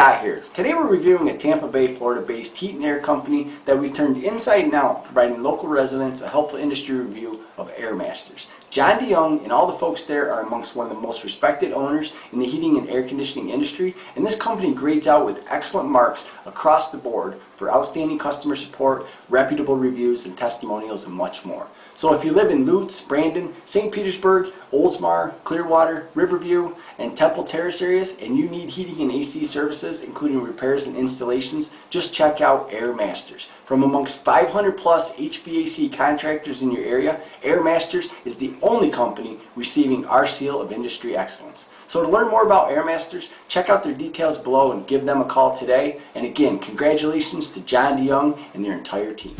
Scott here. Today we're reviewing a Tampa Bay, Florida-based heat and air company that we've turned inside and out, providing local residents a helpful industry review of Air Masters. John DeYoung and all the folks there are amongst one of the most respected owners in the heating and air conditioning industry, and this company grades out with excellent marks across the board for outstanding customer support, reputable reviews and testimonials, and much more. So if you live in Lutz, Brandon, St. Petersburg, Oldsmar, Clearwater, Riverview, and Temple Terrace areas, and you need heating and AC services, including repairs and installations, just check out Air Masters. From amongst 500 plus HVAC contractors in your area, Air Masters is the only company receiving our seal of industry excellence. So to learn more about Air Masters, check out their details below and give them a call today. And again, congratulations to John DeYoung and their entire team.